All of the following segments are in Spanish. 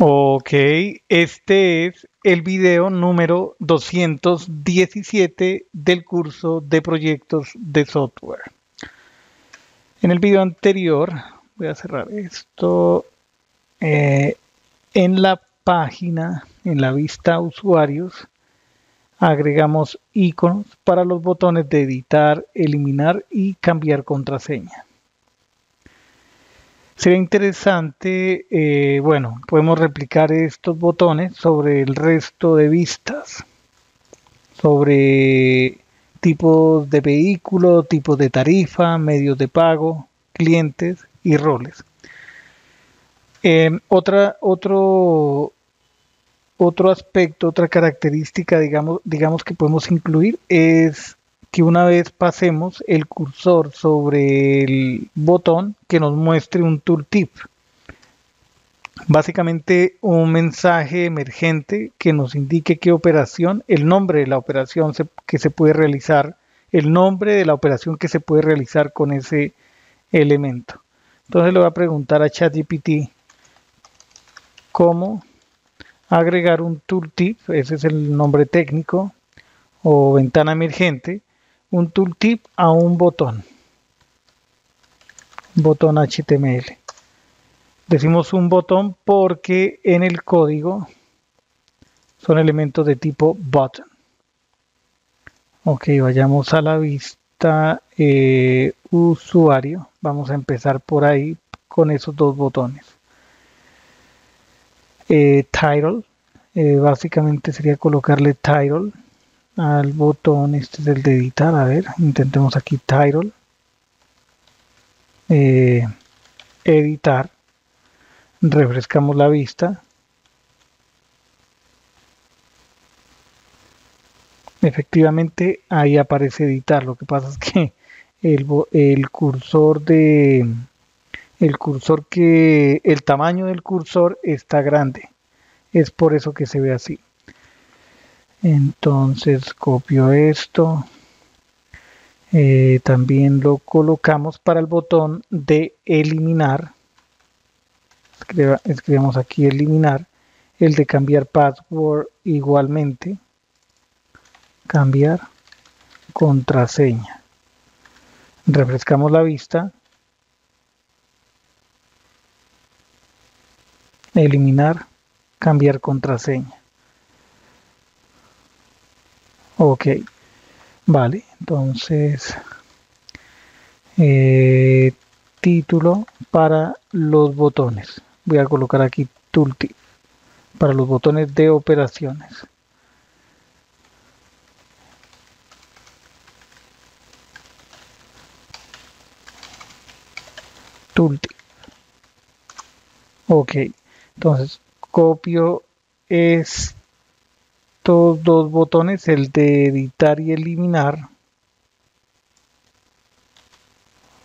Ok, este es el video número 217 del curso de proyectos de software. En el video anterior, voy a cerrar esto, en la página, en la vista usuarios, agregamos iconos para los botones de editar, eliminar y cambiar contraseña. Sería interesante, bueno, podemos replicar estos botones sobre el resto de vistas, sobre tipos de vehículo, tipos de tarifa, medios de pago, clientes y roles. Otro aspecto, otra característica, digamos que podemos incluir es que una vez pasemos el cursor sobre el botón que nos muestre un tooltip. Básicamente un mensaje emergente que nos indique qué operación, el nombre de la operación que se puede realizar, el nombre de la operación que se puede realizar con ese elemento. Entonces le voy a preguntar a ChatGPT cómo agregar un tooltip, ese es el nombre técnico, o ventana emergente, un tooltip a un botón HTML. Decimos un botón porque en el código son elementos de tipo button. Ok, vayamos a la vista usuario. Vamos a empezar por ahí con esos dos botones. Title, básicamente sería colocarle title al botón. Este es el de editar. A ver, intentemos aquí title, editar, refrescamos la vista, efectivamente ahí aparece editar. Lo que pasa es que el tamaño del cursor está grande, es por eso que se ve así. Entonces copio esto, también lo colocamos para el botón de eliminar. Escribamos aquí eliminar, el de cambiar password igualmente, cambiar contraseña, refrescamos la vista, eliminar, cambiar contraseña. Ok, vale, entonces título para los botones. Voy a colocar aquí tooltip para los botones de operaciones. Tooltip. Ok, entonces copio estos dos botones, el de editar y eliminar.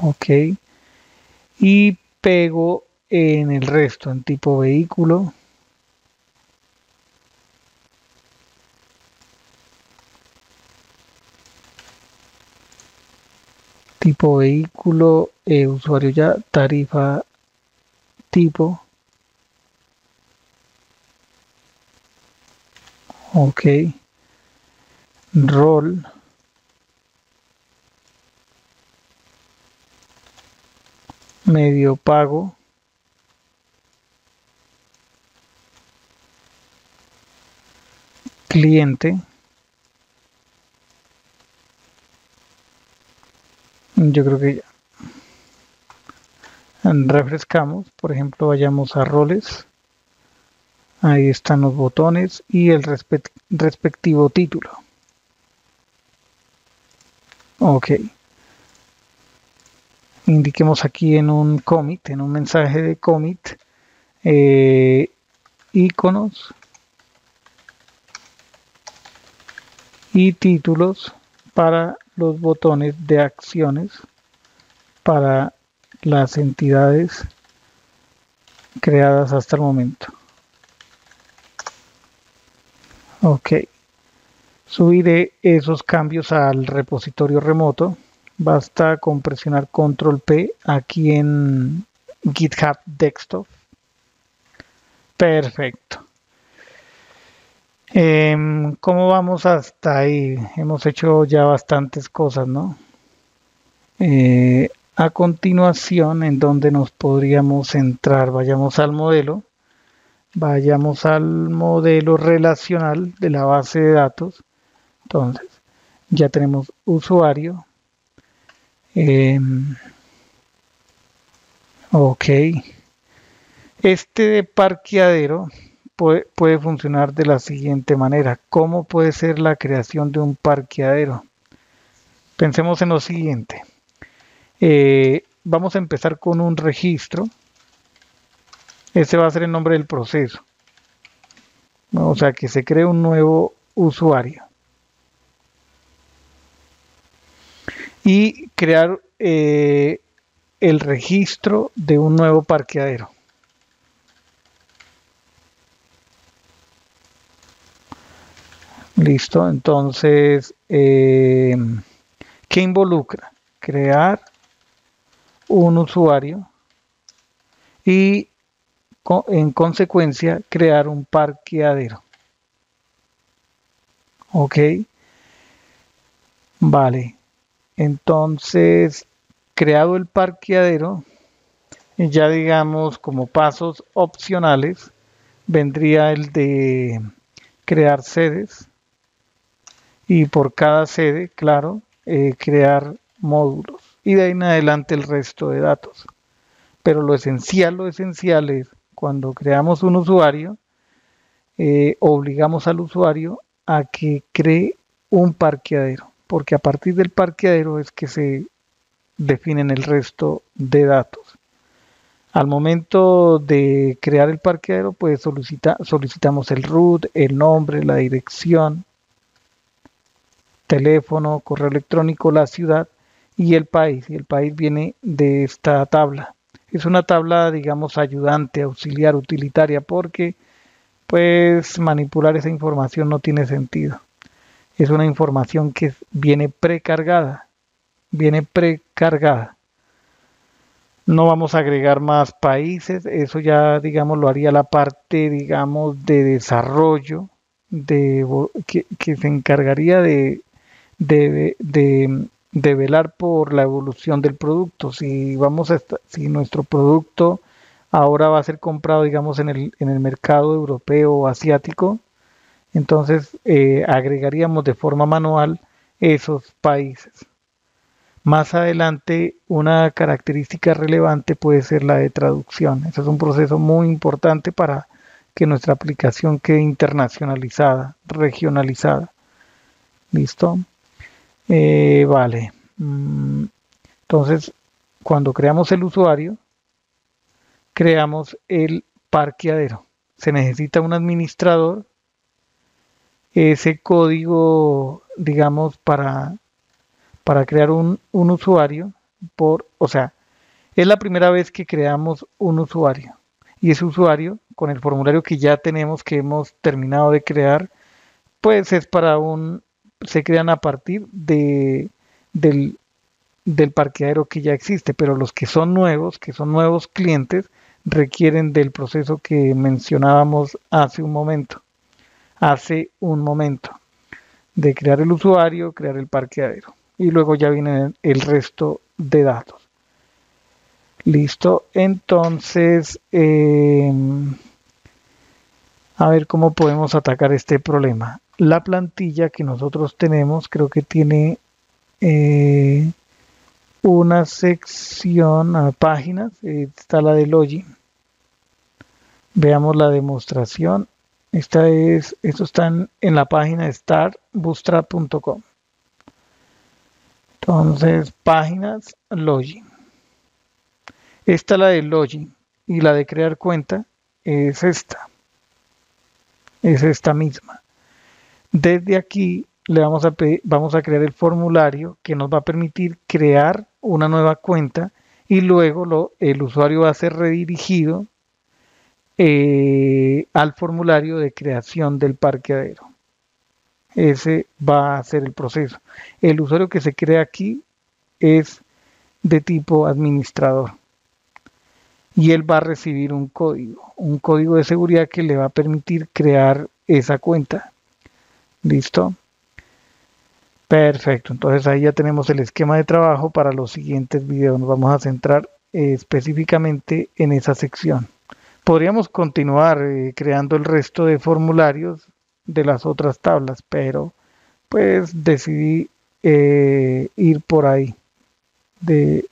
Ok. Y pego en el resto, en tipo vehículo, usuario ya, tarifa, tipo. Ok, rol, medio pago, cliente. Yo creo que ya. Refrescamos, por ejemplo, vayamos a roles. Ahí están los botones y el respectivo título. Ok. Indiquemos aquí en un commit, en un mensaje de commit, iconos y títulos para los botones de acciones, para las entidades creadas hasta el momento. Ok, subiré esos cambios al repositorio remoto. Basta con presionar Control P aquí en GitHub Desktop Perfecto. ¿Cómo vamos hasta ahí? Hemos hecho ya bastantes cosas, ¿no? A continuación, en donde nos podríamos entrar, vayamos al modelo relacional de la base de datos. Entonces, ya tenemos usuario. Ok. Este de parqueadero puede funcionar de la siguiente manera. ¿Cómo puede ser la creación de un parqueadero? Pensemos en lo siguiente. Vamos a empezar con un registro. Ese va a ser el nombre del proceso. O sea, que se cree un nuevo usuario. Y crear el registro de un nuevo parqueadero. Listo. Entonces, ¿qué involucra? Crear un usuario y en consecuencia crear un parqueadero. Ok, vale. Entonces, creado el parqueadero, ya digamos como pasos opcionales, vendría el de crear sedes y por cada sede, claro, crear módulos y de ahí en adelante el resto de datos. Pero lo esencial es cuando creamos un usuario, obligamos al usuario a que cree un parqueadero, porque a partir del parqueadero es que se definen el resto de datos. Al momento de crear el parqueadero, pues solicitamos el root, el nombre, la dirección, teléfono, correo electrónico, la ciudad y el país. Y el país viene de esta tabla. Es una tabla, digamos, ayudante, auxiliar, utilitaria, porque pues manipular esa información no tiene sentido. Es una información que viene precargada. No vamos a agregar más países. Eso ya, digamos, lo haría la parte, digamos, de desarrollo, que se encargaría de velar por la evolución del producto. Si nuestro producto ahora va a ser comprado, digamos, en el mercado europeo o asiático, entonces agregaríamos de forma manual esos países. Más adelante, una característica relevante puede ser la de traducción. Eso es un proceso muy importante para que nuestra aplicación quede internacionalizada, regionalizada. ¿Listo? Vale. Entonces, cuando creamos el usuario, creamos el parqueadero. Se necesita un administrador. Ese código, digamos, para crear un usuario, o sea, es la primera vez que creamos un usuario. Y ese usuario, con el formulario que ya tenemos, que hemos terminado de crear, pues es para se crean a partir del parqueadero que ya existe, pero los que son nuevos clientes, requieren del proceso que mencionábamos hace un momento, de crear el usuario, crear el parqueadero, y luego ya viene el resto de datos. Listo, entonces, a ver cómo podemos atacar este problema. La plantilla que nosotros tenemos creo que tiene una sección a páginas, está la de login. Veamos la demostración. Esto está en la página startbootstrap.com. Entonces, páginas, login. Esta es la de login y la de crear cuenta es esta. Es esta misma. Desde aquí le vamos a crear el formulario que nos va a permitir crear una nueva cuenta y luego el usuario va a ser redirigido al formulario de creación del parqueadero. Ese va a ser el proceso. El usuario que se crea aquí es de tipo administrador. y él va a recibir un código de seguridad que le va a permitir crear esa cuenta. ¿Listo? Perfecto, entonces ahí ya tenemos el esquema de trabajo para los siguientes videos. Nos vamos a centrar específicamente en esa sección. Podríamos continuar creando el resto de formularios de las otras tablas, pero pues decidí ir por ahí, de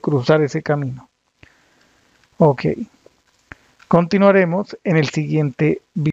cruzar ese camino. Ok, continuaremos en el siguiente video.